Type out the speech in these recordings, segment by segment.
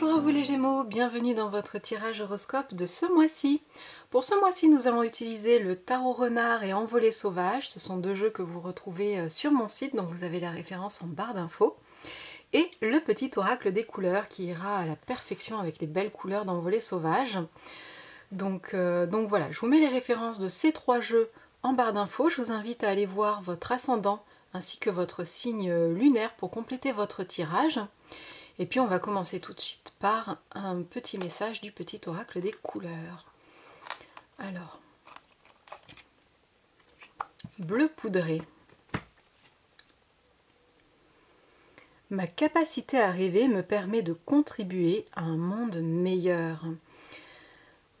Bonjour à vous les Gémeaux, bienvenue dans votre tirage horoscope de ce mois-ci. Pour ce mois-ci, nous allons utiliser le Tarot Renard et Envolée Sauvage. Ce sont deux jeux que vous retrouvez sur mon site, donc vous avez la référence en barre d'infos. Et le Petit Oracle des Couleurs qui ira à la perfection avec les belles couleurs d'Envolée Sauvage. Donc voilà, je vous mets les références de ces trois jeux en barre d'infos. Je vous invite à aller voir votre ascendant ainsi que votre signe lunaire pour compléter votre tirage. Et puis on va commencer tout de suite par un petit message du Petit Oracle des Couleurs. Alors, bleu poudré. Ma capacité à rêver me permet de contribuer à un monde meilleur.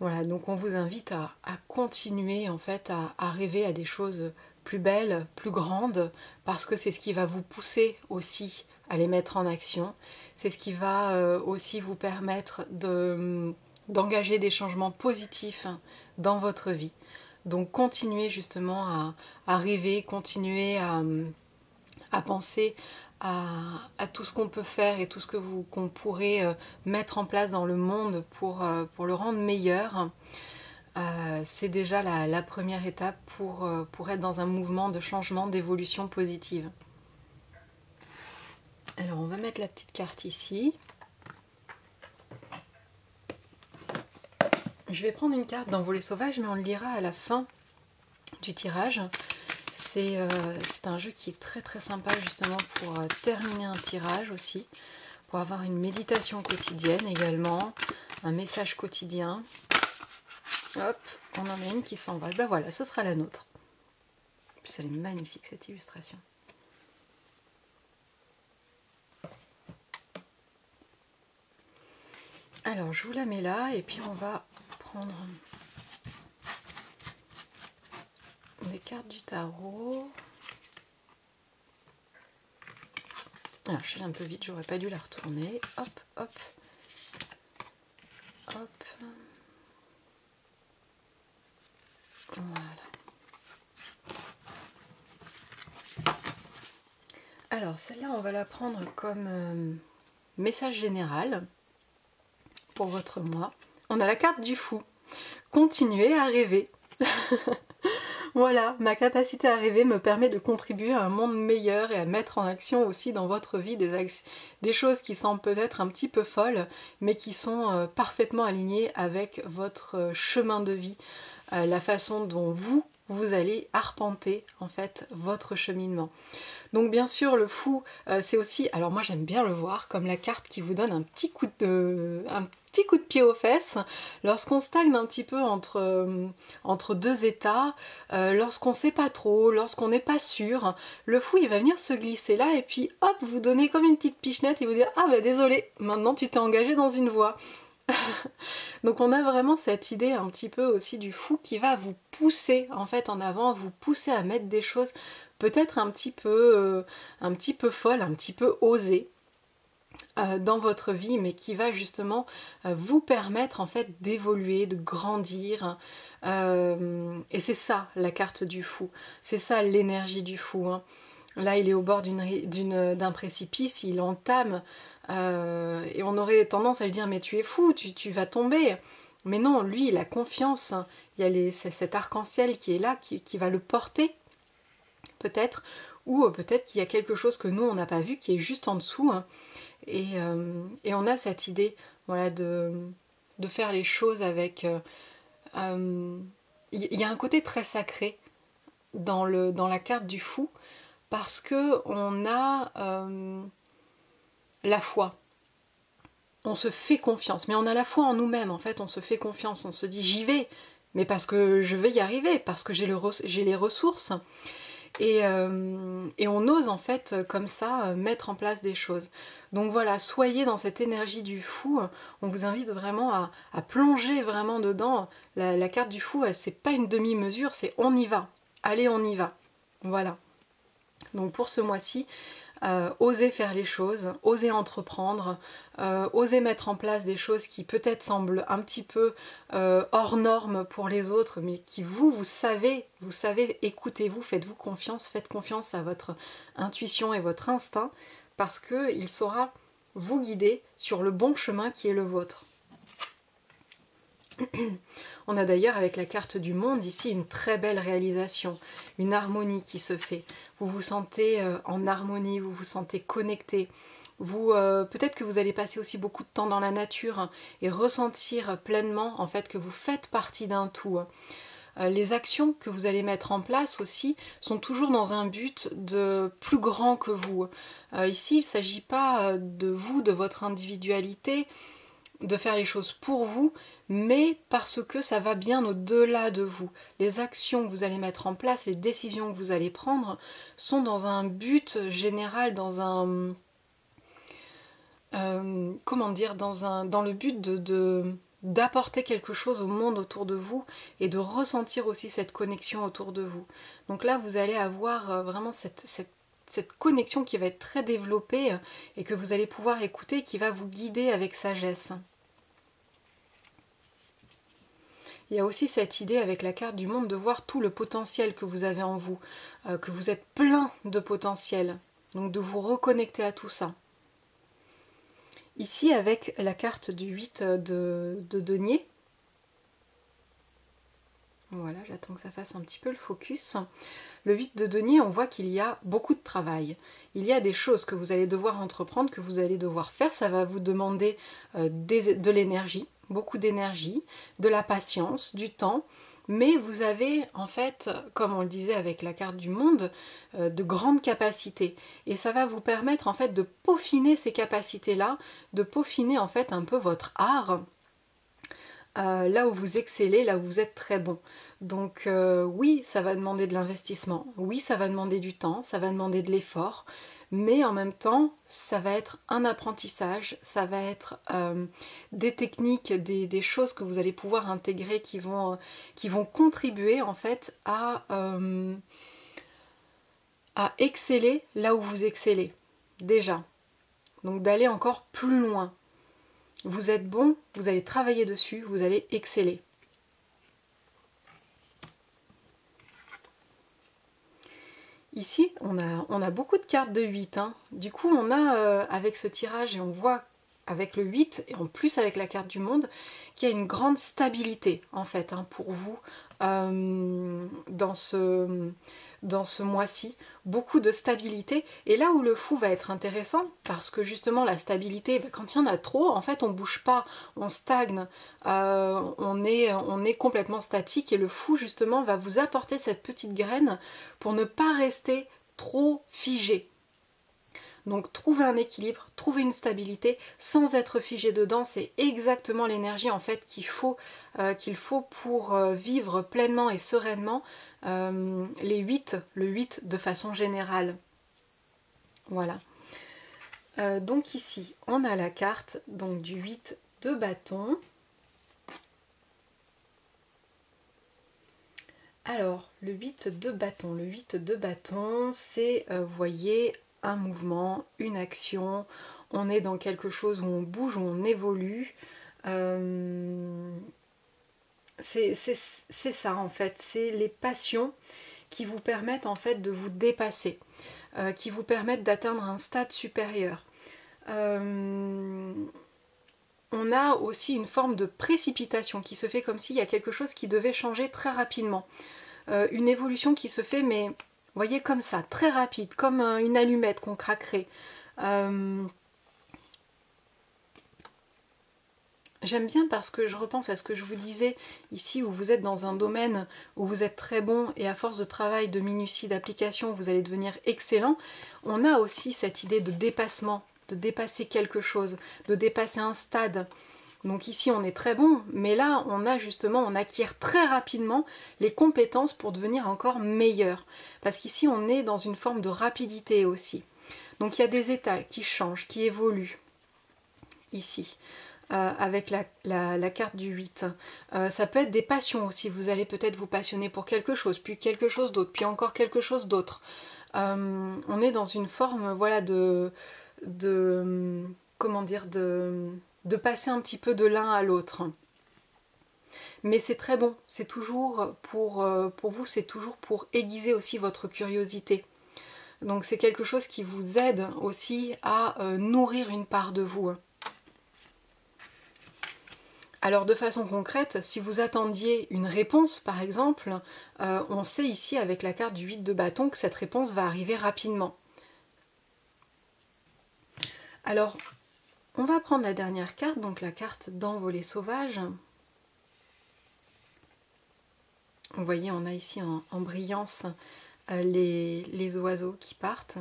Voilà, donc on vous invite à continuer en fait à rêver à des choses plus belles, plus grandes, parce que c'est ce qui va vous pousser aussi à les mettre en action. C'est ce qui va aussi vous permettre d'engager des changements positifs dans votre vie. Donc continuez justement à rêver, continuez à penser à tout ce qu'on peut faire et tout ce que qu'on pourrait mettre en place dans le monde pour le rendre meilleur. C'est déjà la première étape pour être dans un mouvement de changement, d'évolution positive. Alors on va mettre la petite carte ici. Je vais prendre une carte d'Envolée Sauvage, mais on le lira à la fin du tirage. C'est un jeu qui est très très sympa justement pour terminer un tirage aussi, pour avoir une méditation quotidienne également, un message quotidien. Hop, on en a une qui s'envole. Ben voilà, ce sera la nôtre. En plus elle est magnifique cette illustration. Alors, je vous la mets là et puis on va prendre des cartes du tarot. Alors, je suis un peu vite, j'aurais pas dû la retourner. Hop, hop, hop. Voilà. Alors, celle-là, on va la prendre comme message général. Pour votre mois, on a la carte du fou. Continuez à rêver. Voilà, ma capacité à rêver me permet de contribuer à un monde meilleur et à mettre en action aussi dans votre vie des choses qui semblent peut-être un petit peu folles, mais qui sont parfaitement alignées avec votre chemin de vie, la façon dont vous allez arpenter en fait votre cheminement. Donc bien sûr le fou c'est aussi, alors moi j'aime bien le voir comme la carte qui vous donne un petit coup de pied aux fesses lorsqu'on stagne un petit peu entre deux états, lorsqu'on sait pas trop, lorsqu'on n'est pas sûr. Le fou il va venir se glisser là et puis hop vous donner comme une petite pichenette et vous dire ah bah désolé maintenant tu t'es engagé dans une voie. Donc on a vraiment cette idée un petit peu aussi du fou qui va vous pousser en fait en avant, vous pousser à mettre des choses peut-être un petit peu folles, un petit peu osées dans votre vie, mais qui va justement vous permettre en fait d'évoluer, de grandir. Et c'est ça la carte du fou, c'est ça l'énergie du fou, hein. Là il est au bord d'un précipice, il entame. Et on aurait tendance à lui dire mais tu es fou, tu vas tomber. Mais non, lui il a confiance, il y a cet arc-en-ciel qui est là, qui va le porter peut-être, ou peut-être qu'il y a quelque chose que nous on n'a pas vu qui est juste en dessous, hein. Et on a cette idée voilà, de faire les choses avec... y a un côté très sacré dans la carte du fou, parce que on a... la foi, on se fait confiance, mais on a la foi en nous-mêmes en fait, on se fait confiance, on se dit j'y vais, mais parce que je vais y arriver, parce que j'ai les ressources, et on ose en fait comme ça mettre en place des choses. Donc voilà, soyez dans cette énergie du fou, on vous invite vraiment à plonger vraiment dedans. La carte du fou, c'est pas une demi-mesure, c'est on y va, allez on y va, voilà. Donc pour ce mois-ci, osez faire les choses, osez entreprendre, osez mettre en place des choses qui peut-être semblent un petit peu hors normes pour les autres, mais qui vous savez, écoutez-vous, faites confiance à votre intuition et votre instinct, parce qu'il saura vous guider sur le bon chemin qui est le vôtre. On a d'ailleurs avec la carte du monde ici une très belle réalisation, une harmonie qui se fait. Vous vous sentez en harmonie, vous vous sentez connecté. Peut-être que vous allez passer aussi beaucoup de temps dans la nature hein, et ressentir pleinement en fait que vous faites partie d'un tout. Les actions que vous allez mettre en place aussi sont toujours dans un but de plus grand que vous. Ici, il ne s'agit pas de vous, de votre individualité, de faire les choses pour vous, mais parce que ça va bien au-delà de vous. Les actions que vous allez mettre en place, les décisions que vous allez prendre sont dans un but général, dans un... comment dire, dans le but d'apporter quelque chose au monde autour de vous et de ressentir aussi cette connexion autour de vous. Donc là, vous allez avoir vraiment cette connexion qui va être très développée et que vous allez pouvoir écouter, qui va vous guider avec sagesse. Il y a aussi cette idée avec la carte du monde de voir tout le potentiel que vous avez en vous, que vous êtes plein de potentiel, donc de vous reconnecter à tout ça. Ici, avec la carte du 8 de denier, voilà, j'attends que ça fasse un petit peu le focus. Le 8 de denier, on voit qu'il y a beaucoup de travail. Il y a des choses que vous allez devoir entreprendre, que vous allez devoir faire. Ça va vous demander de l'énergie, beaucoup d'énergie, de la patience, du temps. Mais vous avez, en fait, comme on le disait avec la carte du monde, de grandes capacités. Et ça va vous permettre, en fait, de peaufiner ces capacités-là, de peaufiner, en fait, un peu votre art, là où vous excellez, là où vous êtes très bon. Donc oui, ça va demander de l'investissement, oui, ça va demander du temps, ça va demander de l'effort, mais en même temps, ça va être un apprentissage, ça va être des techniques, des choses que vous allez pouvoir intégrer qui vont contribuer en fait à exceller là où vous excellez déjà. Donc d'aller encore plus loin. Vous êtes bon, vous allez travailler dessus, vous allez exceller. Ici, on a beaucoup de cartes de 8. Hein. Du coup, on a avec ce tirage, et on voit avec le 8, et en plus avec la carte du monde, qu'il y a une grande stabilité, en fait, hein, pour vous dans ce mois-ci. Beaucoup de stabilité. Et là où le fou va être intéressant, parce que justement, la stabilité, ben, quand il y en a trop, en fait, on ne bouge pas, on stagne, on est complètement statique. Et le fou, justement, va vous apporter cette petite graine pour ne pas rester trop figé. Donc trouver un équilibre, trouver une stabilité sans être figé dedans, c'est exactement l'énergie en fait qu'il faut pour vivre pleinement et sereinement les 8, le 8 de façon générale. Voilà. Donc ici, on a la carte donc, du 8 de bâton. Alors, le 8 de bâton, le 8 de bâton, c'est, vous voyez, un mouvement, une action, on est dans quelque chose où on bouge, où on évolue. C'est ça en fait, c'est les passions qui vous permettent en fait de vous dépasser, qui vous permettent d'atteindre un stade supérieur. On a aussi une forme de précipitation qui se fait comme s'il y a quelque chose qui devait changer très rapidement. Une évolution qui se fait mais... vous voyez comme ça, très rapide, comme une allumette qu'on craquerait. J'aime bien parce que je repense à ce que je vous disais ici où vous êtes dans un domaine où vous êtes très bon et à force de travail, de minutie, d'application, vous allez devenir excellent. On a aussi cette idée de dépassement, de dépasser quelque chose, de dépasser un stade. Donc ici on est très bon, mais là on a justement, on acquiert très rapidement les compétences pour devenir encore meilleur. Parce qu'ici on est dans une forme de rapidité aussi. Donc il y a des états qui changent, qui évoluent. Ici, avec la carte du 8. Ça peut être des passions aussi, vous allez peut-être vous passionner pour quelque chose, puis quelque chose d'autre, puis encore quelque chose d'autre. On est dans une forme, voilà, comment dire, de passer un petit peu de l'un à l'autre. Mais c'est très bon, c'est toujours pour vous, c'est toujours pour aiguiser aussi votre curiosité. Donc c'est quelque chose qui vous aide aussi à nourrir une part de vous. Alors de façon concrète, si vous attendiez une réponse par exemple, on sait ici avec la carte du 8 de bâton que cette réponse va arriver rapidement. Alors on va prendre la dernière carte, donc la carte d'Envolée Sauvage. Vous voyez, on a ici en brillance les oiseaux qui partent.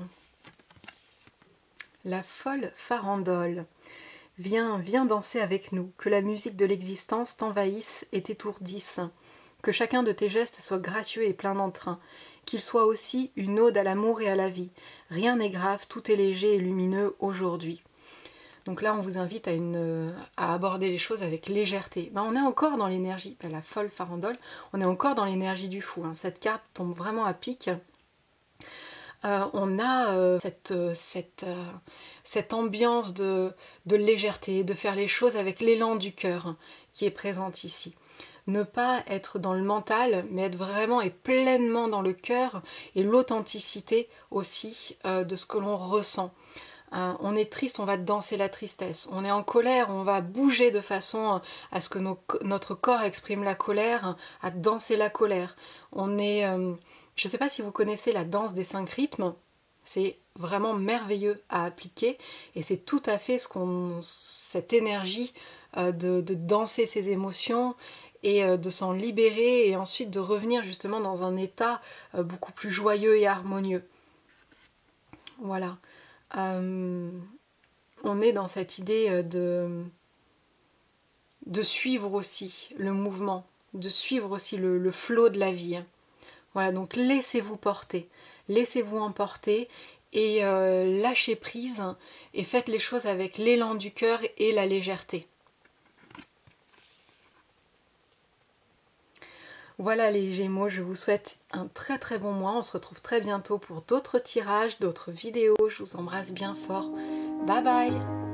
La folle farandole. Viens, viens danser avec nous, que la musique de l'existence t'envahisse et t'étourdisse, que chacun de tes gestes soit gracieux et plein d'entrain, qu'il soit aussi une ode à l'amour et à la vie. Rien n'est grave, tout est léger et lumineux aujourd'hui. Donc là, on vous invite à aborder les choses avec légèreté. Ben, on est encore dans l'énergie, la folle farandole, on est encore dans l'énergie du fou. Cette carte tombe vraiment à pic. On a cette ambiance de légèreté, de faire les choses avec l'élan du cœur qui est présente ici. Ne pas être dans le mental, mais être vraiment et pleinement dans le cœur et l'authenticité aussi de ce que l'on ressent. On est triste, on va danser la tristesse. On est en colère, on va bouger de façon à ce que notre corps exprime la colère, à danser la colère. On est, je ne sais pas si vous connaissez la danse des 5 rythmes, c'est vraiment merveilleux à appliquer et c'est tout à fait cette énergie de danser ses émotions et de s'en libérer et ensuite de revenir justement dans un état beaucoup plus joyeux et harmonieux. Voilà. On est dans cette idée de suivre aussi le mouvement, de suivre aussi le flot de la vie. Voilà, donc laissez-vous porter, laissez-vous emporter et lâchez prise et faites les choses avec l'élan du cœur et la légèreté. Voilà les Gémeaux, je vous souhaite un très très bon mois. On se retrouve très bientôt pour d'autres tirages, d'autres vidéos. Je vous embrasse bien fort. Bye bye!